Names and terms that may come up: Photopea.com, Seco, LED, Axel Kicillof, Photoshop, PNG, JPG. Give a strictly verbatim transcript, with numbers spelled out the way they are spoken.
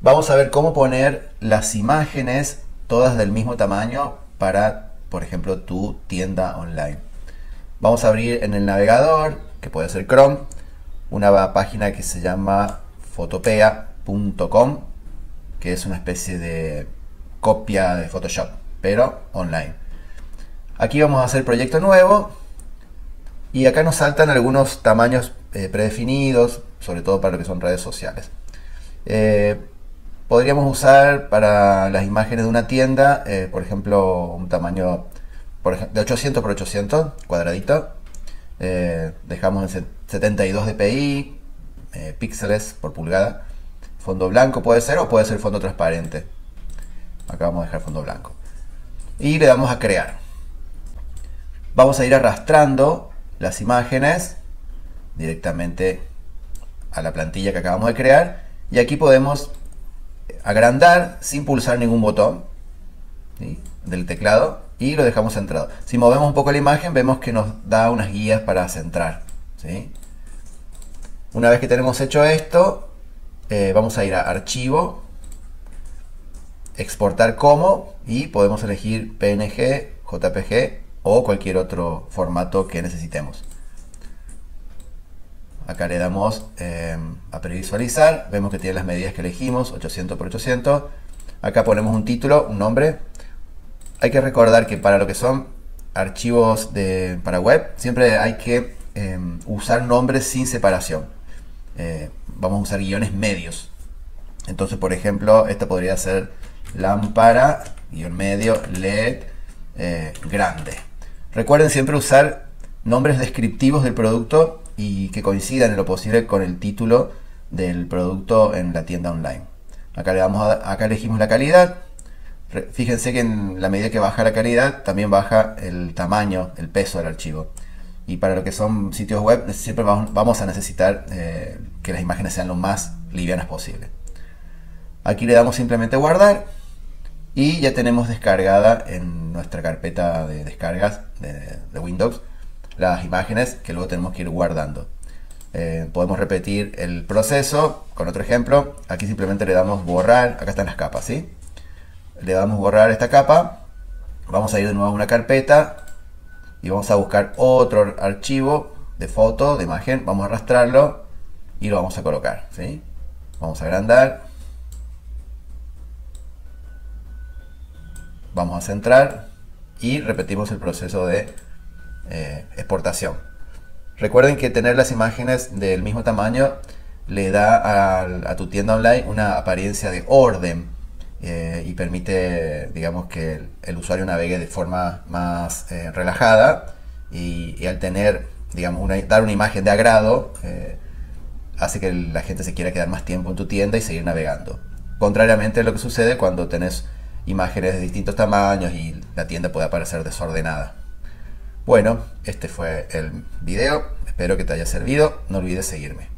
Vamos a ver cómo poner las imágenes todas del mismo tamaño para, por ejemplo, tu tienda online. Vamos a abrir en el navegador, que puede ser Chrome, una página que se llama Photopea punto com, que es una especie de copia de Photoshop, pero online. Aquí vamos a hacer proyecto nuevo y acá nos saltan algunos tamaños eh, predefinidos, sobre todo para lo que son redes sociales. Eh, podríamos usar para las imágenes de una tienda, eh, por ejemplo, un tamaño por ejemplo, de ochocientos por ochocientos, cuadradito. Eh, dejamos en setenta y dos dpi, eh, píxeles por pulgada. Fondo blanco puede ser o puede ser fondo transparente. Acá vamos a dejar fondo blanco. Y le damos a crear. Vamos a ir arrastrando las imágenes directamente a la plantilla que acabamos de crear. Y aquí podemos agrandar sin pulsar ningún botón, ¿sí?, del teclado, y lo dejamos centrado. Si movemos un poco la imagen vemos que nos da unas guías para centrar, ¿sí? Una vez que tenemos hecho esto, eh, vamos a ir a archivo, exportar como, y podemos elegir P N G, J P G o cualquier otro formato que necesitemos. Acá le damos eh, a previsualizar, vemos que tiene las medidas que elegimos, ochocientos por ochocientos. Acá ponemos un título, un nombre. Hay que recordar que para lo que son archivos de, para web, siempre hay que eh, usar nombres sin separación. Eh, vamos a usar guiones medios. Entonces, por ejemplo, esta podría ser lámpara, guión medio, L E D, eh, grande. Recuerden siempre usar nombres descriptivos del producto y que coincidan en lo posible con el título del producto en la tienda online. Acá, le vamos a, acá elegimos la calidad. Fíjense que en la medida que baja la calidad, también baja el tamaño, el peso del archivo. Y para lo que son sitios web, siempre vamos a necesitar eh, que las imágenes sean lo más livianas posible. Aquí le damos simplemente guardar y ya tenemos descargada en nuestra carpeta de descargas de, de Windows las imágenes que luego tenemos que ir guardando. Eh, podemos repetir el proceso con otro ejemplo. Aquí simplemente le damos borrar, acá están las capas, ¿sí? Le damos borrar esta capa, vamos a ir de nuevo a una carpeta y vamos a buscar otro archivo de foto, de imagen, vamos a arrastrarlo y lo vamos a colocar, ¿sí? Vamos a agrandar, vamos a centrar y repetimos el proceso de Eh, exportación. Recuerden que tener las imágenes del mismo tamaño le da a, a tu tienda online una apariencia de orden eh, y permite, digamos, que el, el usuario navegue de forma más eh, relajada y, y al tener, digamos, una, dar una imagen de agrado eh, hace que la gente se quiera quedar más tiempo en tu tienda y seguir navegando. Contrariamente a lo que sucede cuando tenés imágenes de distintos tamaños y la tienda puede aparecer desordenada. Bueno, este fue el video, espero que te haya servido, no olvides seguirme.